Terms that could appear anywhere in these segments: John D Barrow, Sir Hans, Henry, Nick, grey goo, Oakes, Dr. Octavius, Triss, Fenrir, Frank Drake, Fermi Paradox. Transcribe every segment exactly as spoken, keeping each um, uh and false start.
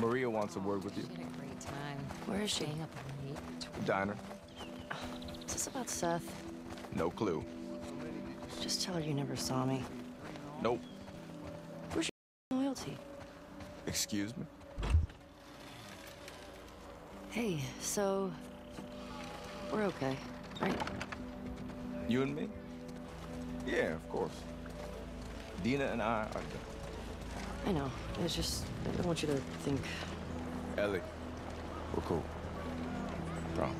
Maria wants a word with you. She had a great time. Where is she? Up late. Diner. Oh, is this about Seth? No clue. Just tell her you never saw me. Nope. Where's your loyalty? Excuse me? Hey, so... we're okay, right? You and me? Yeah, of course. Dina and I are done. I know. It's just... I don't want you to think... Ellie, we're cool. Promise.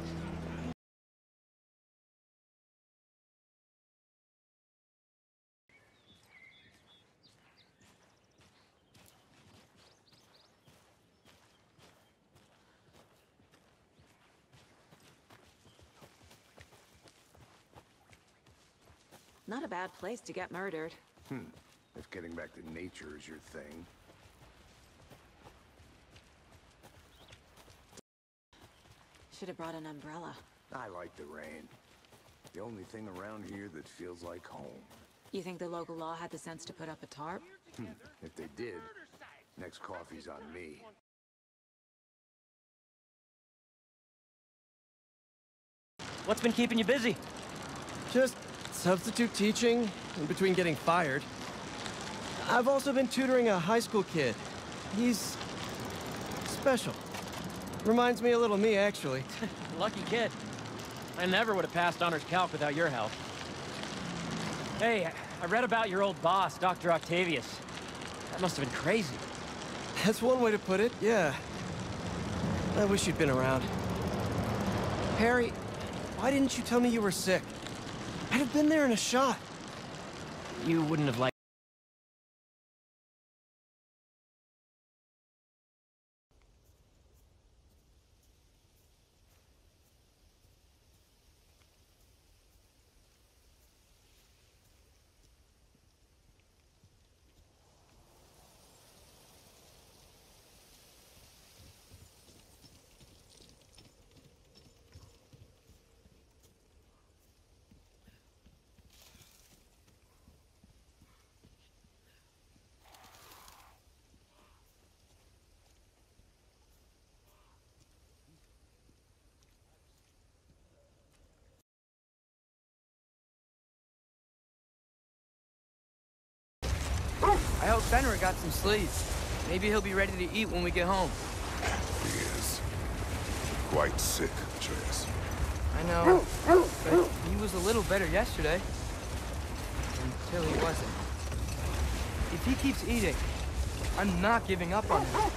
Not a bad place to get murdered. Hmm. If getting back to nature is your thing. Should have brought an umbrella. I like the rain. The only thing around here that feels like home. You think the local law had the sense to put up a tarp? Hmm. If they did, next coffee's on me. What's been keeping you busy? Just... substitute teaching, in between getting fired. I've also been tutoring a high school kid. He's... special. Reminds me a little of me, actually. Lucky kid. I never would have passed honors calc without your help. Hey, I read about your old boss, Doctor Octavius. That must have been crazy. That's one way to put it, yeah. I wish you'd been around. Harry, why didn't you tell me you were sick? I'd have been there in a shot. You wouldn't have liked... I hope Fenrir got some sleep. Maybe he'll be ready to eat when we get home. He is. Quite sick, Triss. I know, but he was a little better yesterday. Until he wasn't. If he keeps eating, I'm not giving up on him.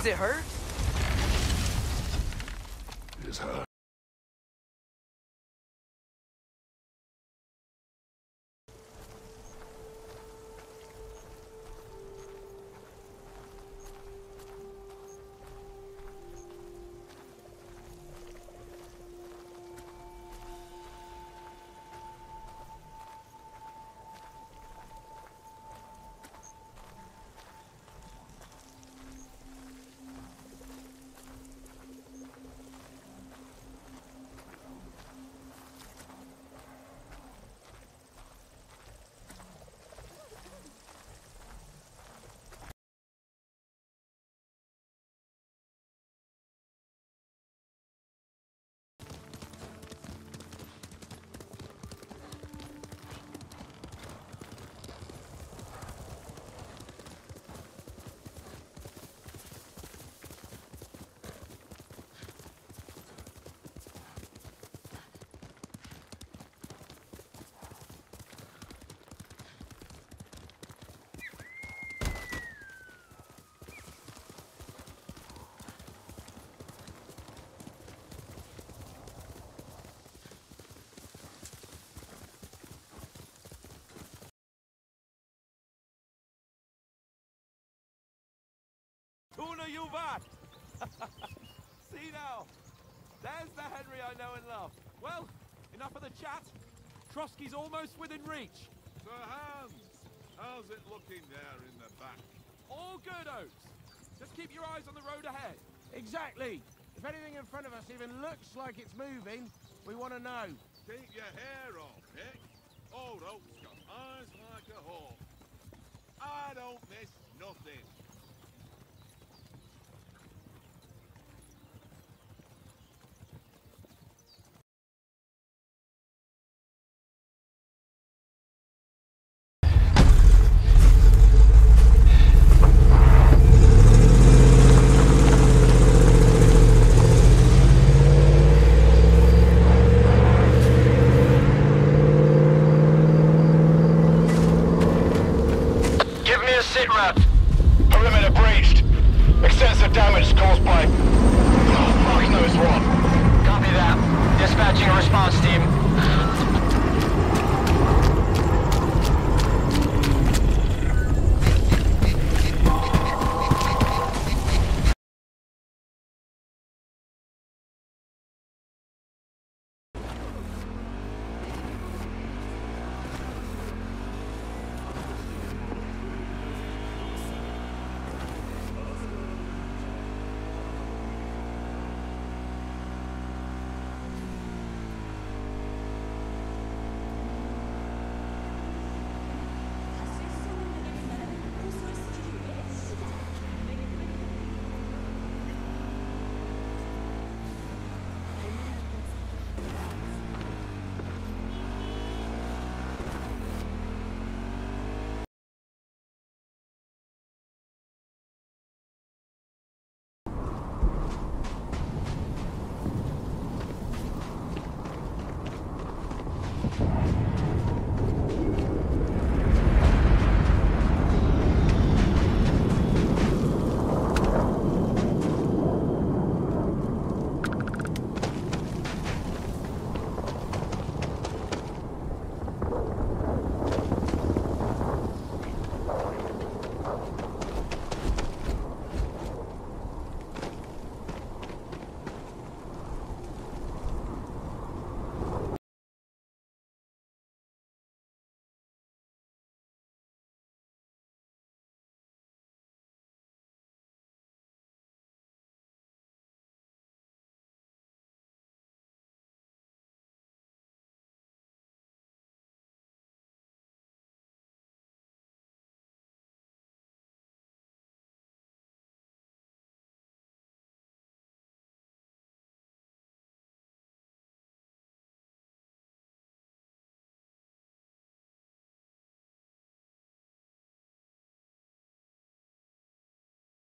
Is it her? It is her. Tuna you back! See now! There's the Henry I know and love. Well, enough of the chat. Trotsky's almost within reach. Sir Hans, how's it looking there in the back? All good, Oakes. Just keep your eyes on the road ahead. Exactly. If anything in front of us even looks like it's moving, we want to know. Keep your hair on, Nick. Old Oakes got eyes like a hawk. I don't miss nothing. Response team.